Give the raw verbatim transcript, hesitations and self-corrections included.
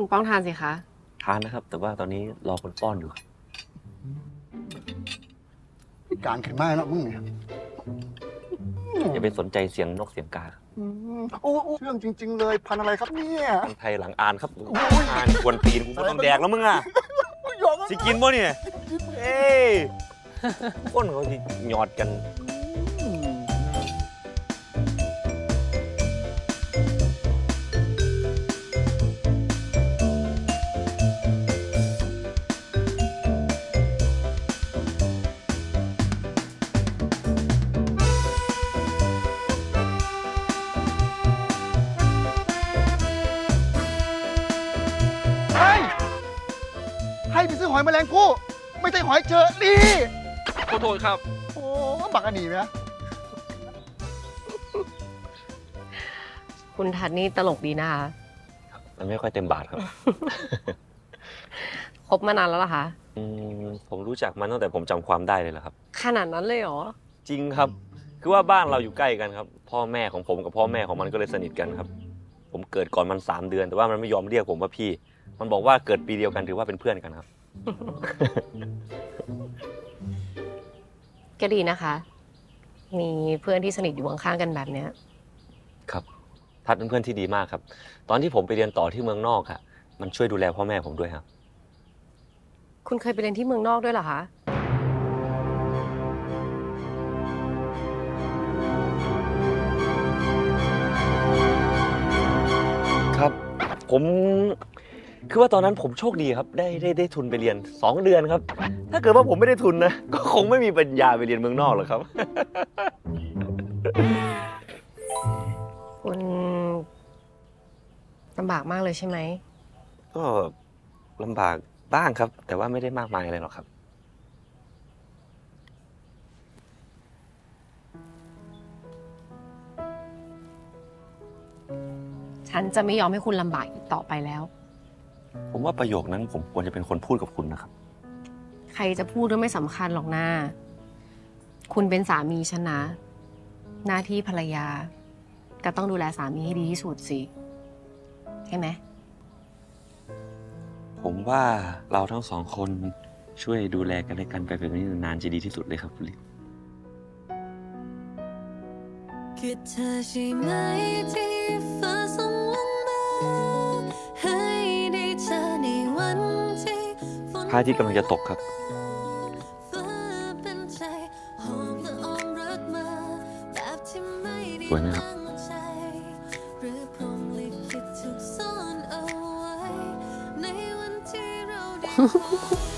คุณป้องทานสิคะทานนะครับแต่ว่าตอนนี้รอคนป้อนอยู่การแข่งไม้เนาะมึงเนี่ยอย่าไปสนใจเสียงนกเสียงกาโอ้เรื่องจริงๆเลยพันอะไรครับเนี่ยพันไทยหลังอ่านครับอ่านควรปีนกูต้องแดกแล้วมึงอ่ะสิกินบ่เนี่ยเอ้ยคนเขาที่หยอดกันหอยแมลงภู่ไม่ใช่หอยเชอรี่ขอโทษครับโอ้บักอันนี้ไหมคุณทัดนี่ตลกดีนะคะมันไม่ค่อยเต็มบาทครับคบมานานแล้วล่ะคะผมรู้จักมันตั้งแต่ผมจำความได้เลยแหละครับขนาดนั้นเลยเหรอจริงครับคือว่าบ้านเราอยู่ใกล้กันครับพ่อแม่ของผมกับพ่อแม่ของมันก็เลยสนิทกันครับผมเกิดก่อนมันสามเดือนแต่ว่ามันไม่ยอมเรียกผมว่าพี่มันบอกว่าเกิดปีเดียวกันถือว่าเป็นเพื่อนกันครับก็ดีนะคะมีเพื่อนที่สนิทอยู่ข้างๆกันแบบเนี้ยครับทัดเป็นเพื่อนที่ดีมากครับตอนที่ผมไปเรียนต่อที่เมืองนอกค่ะมันช่วยดูแลพ่อแม่ผมด้วยครับคุณเคยไปเรียนที่เมืองนอกด้วยเหรอคะครับผมคือว่าตอนนั้นผมโชคดีครับได้ได้ได้ทุนไปเรียนสองเดือนครับถ้าเกิดว่าผมไม่ได้ทุนนะก็คงไม่มีปัญญาไปเรียนเมืองนอกหรอกครับคุณลำบากมากเลยใช่ไหมก็ลำบากบ้างครับแต่ว่าไม่ได้มากมายอะไรหรอกครับฉันจะไม่ยอมให้คุณลำบากอีกต่อไปแล้วผมว่าประโยคนั้นผมควรจะเป็นคนพูดกับคุณนะครับใครจะพูดก็ไม่สำคัญหรอกนะคุณเป็นสามีฉันนะหน้าที่ภรรยาก็ต้องดูแลสามีให้ดีที่สุดสิใช่ไหมผมว่าเราทั้งสองคนช่วยดูแลกันและกันไปแบบนี้นานจะดีที่สุดเลยครับคุณลิศคือเธอใช่ไหมที่ฟ้าส่งลงมาพระอาทิตย์กำลังจะตกครับสวยไหมครับ